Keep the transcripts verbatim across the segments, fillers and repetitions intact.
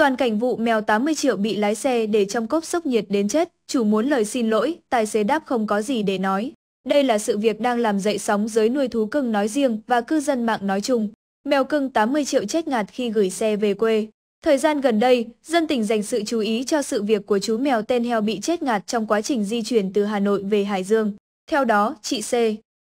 Toàn cảnh vụ mèo tám mươi triệu bị lái xe để trong cốc sốc nhiệt đến chết, chủ muốn lời xin lỗi, tài xế đáp không có gì để nói. Đây là sự việc đang làm dậy sóng giới nuôi thú cưng nói riêng và cư dân mạng nói chung. Mèo cưng tám mươi triệu chết ngạt khi gửi xe về quê. Thời gian gần đây, dân tình dành sự chú ý cho sự việc của chú mèo tên Heo bị chết ngạt trong quá trình di chuyển từ Hà Nội về Hải Dương. Theo đó, chị C,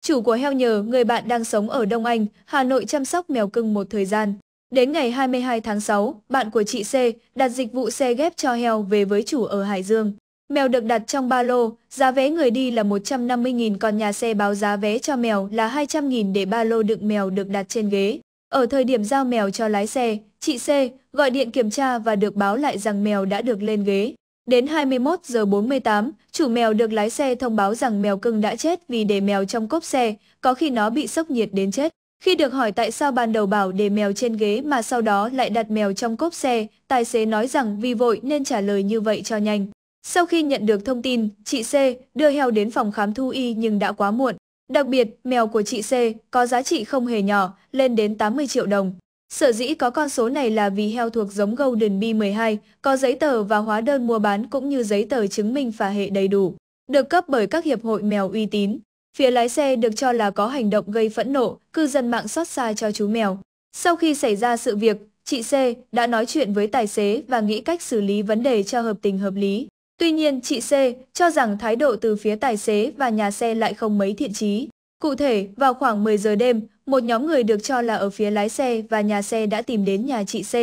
chủ của Heo nhờ người bạn đang sống ở Đông Anh, Hà Nội chăm sóc mèo cưng một thời gian. Đến ngày hai mươi hai tháng sáu, bạn của chị C đặt dịch vụ xe ghép cho Heo về với chủ ở Hải Dương. Mèo được đặt trong ba lô, giá vé người đi là một trăm năm mươi nghìn, còn nhà xe báo giá vé cho mèo là hai trăm nghìn để ba lô đựng mèo được đặt trên ghế. Ở thời điểm giao mèo cho lái xe, chị C gọi điện kiểm tra và được báo lại rằng mèo đã được lên ghế. Đến hai mươi mốt giờ bốn mươi tám, chủ mèo được lái xe thông báo rằng mèo cưng đã chết vì để mèo trong cốp xe, có khi nó bị sốc nhiệt đến chết. Khi được hỏi tại sao ban đầu bảo để mèo trên ghế mà sau đó lại đặt mèo trong cốp xe, tài xế nói rằng vì vội nên trả lời như vậy cho nhanh. Sau khi nhận được thông tin, chị C đưa Heo đến phòng khám thú y nhưng đã quá muộn. Đặc biệt, mèo của chị C có giá trị không hề nhỏ, lên đến tám mươi triệu đồng. Sở dĩ có con số này là vì Heo thuộc giống Golden Bee mười hai, có giấy tờ và hóa đơn mua bán cũng như giấy tờ chứng minh phả hệ đầy đủ, được cấp bởi các hiệp hội mèo uy tín. Phía lái xe được cho là có hành động gây phẫn nộ, cư dân mạng xót xa cho chú mèo. Sau khi xảy ra sự việc, chị C đã nói chuyện với tài xế và nghĩ cách xử lý vấn đề cho hợp tình hợp lý. Tuy nhiên, chị C cho rằng thái độ từ phía tài xế và nhà xe lại không mấy thiện chí. Cụ thể, vào khoảng mười giờ đêm, một nhóm người được cho là ở phía lái xe và nhà xe đã tìm đến nhà chị C,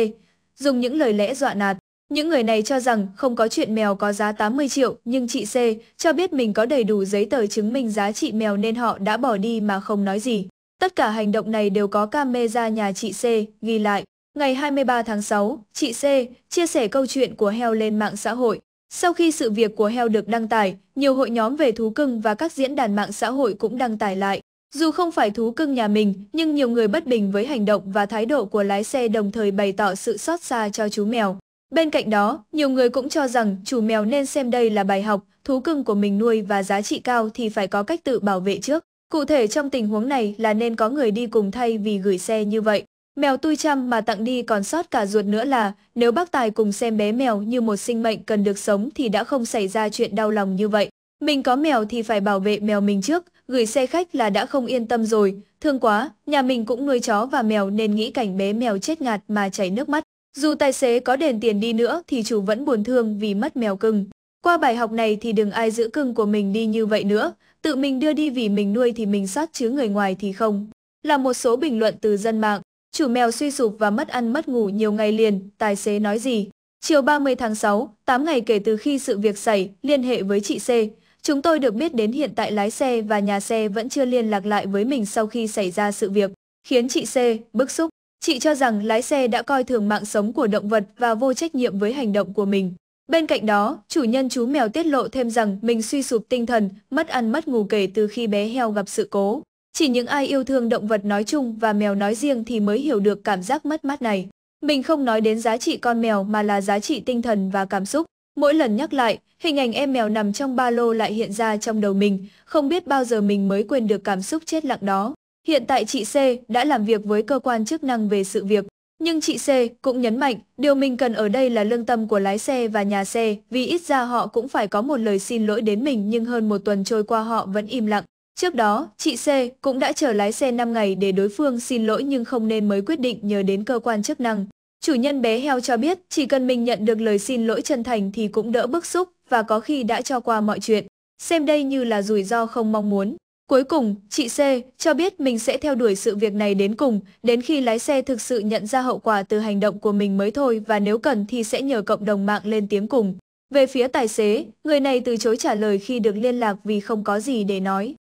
dùng những lời lẽ dọa nạt. Những người này cho rằng không có chuyện mèo có giá tám mươi triệu, nhưng chị C cho biết mình có đầy đủ giấy tờ chứng minh giá trị mèo nên họ đã bỏ đi mà không nói gì. Tất cả hành động này đều có camera nhà chị C ghi lại. Ngày hai mươi ba tháng sáu, chị C chia sẻ câu chuyện của Heo lên mạng xã hội. Sau khi sự việc của Heo được đăng tải, nhiều hội nhóm về thú cưng và các diễn đàn mạng xã hội cũng đăng tải lại. Dù không phải thú cưng nhà mình, nhưng nhiều người bất bình với hành động và thái độ của lái xe, đồng thời bày tỏ sự xót xa cho chú mèo. Bên cạnh đó, nhiều người cũng cho rằng chủ mèo nên xem đây là bài học, thú cưng của mình nuôi và giá trị cao thì phải có cách tự bảo vệ trước. Cụ thể trong tình huống này là nên có người đi cùng thay vì gửi xe như vậy. Mèo tui chăm mà tặng đi còn sót cả ruột nữa là, nếu bác Tài cùng xem bé mèo như một sinh mệnh cần được sống thì đã không xảy ra chuyện đau lòng như vậy. Mình có mèo thì phải bảo vệ mèo mình trước, gửi xe khách là đã không yên tâm rồi. Thương quá, nhà mình cũng nuôi chó và mèo nên nghĩ cảnh bé mèo chết ngạt mà chảy nước mắt. Dù tài xế có đền tiền đi nữa thì chủ vẫn buồn thương vì mất mèo cưng. Qua bài học này thì đừng ai giữ cưng của mình đi như vậy nữa, tự mình đưa đi vì mình nuôi thì mình xót chứ người ngoài thì không. Là một số bình luận từ dân mạng. Chủ mèo suy sụp và mất ăn mất ngủ nhiều ngày liền, tài xế nói gì? Chiều ba mươi tháng sáu, tám ngày kể từ khi sự việc xảy, liên hệ với chị C. Chúng tôi được biết đến hiện tại lái xe và nhà xe vẫn chưa liên lạc lại với mình sau khi xảy ra sự việc, khiến chị C bức xúc. Chị cho rằng lái xe đã coi thường mạng sống của động vật và vô trách nhiệm với hành động của mình. Bên cạnh đó, chủ nhân chú mèo tiết lộ thêm rằng mình suy sụp tinh thần, mất ăn mất ngủ kể từ khi bé Heo gặp sự cố. Chỉ những ai yêu thương động vật nói chung và mèo nói riêng thì mới hiểu được cảm giác mất mát này. Mình không nói đến giá trị con mèo mà là giá trị tinh thần và cảm xúc. Mỗi lần nhắc lại, hình ảnh em mèo nằm trong ba lô lại hiện ra trong đầu mình, không biết bao giờ mình mới quên được cảm xúc chết lặng đó. Hiện tại chị C đã làm việc với cơ quan chức năng về sự việc, nhưng chị C cũng nhấn mạnh điều mình cần ở đây là lương tâm của lái xe và nhà xe, vì ít ra họ cũng phải có một lời xin lỗi đến mình, nhưng hơn một tuần trôi qua họ vẫn im lặng. Trước đó, chị C cũng đã chờ lái xe năm ngày để đối phương xin lỗi nhưng không nên mới quyết định nhờ đến cơ quan chức năng. Chủ nhân bé Heo cho biết chỉ cần mình nhận được lời xin lỗi chân thành thì cũng đỡ bức xúc và có khi đã cho qua mọi chuyện, xem đây như là rủi ro không mong muốn. Cuối cùng, chị C cho biết mình sẽ theo đuổi sự việc này đến cùng, đến khi lái xe thực sự nhận ra hậu quả từ hành động của mình mới thôi, và nếu cần thì sẽ nhờ cộng đồng mạng lên tiếng cùng. Về phía tài xế, người này từ chối trả lời khi được liên lạc vì không có gì để nói.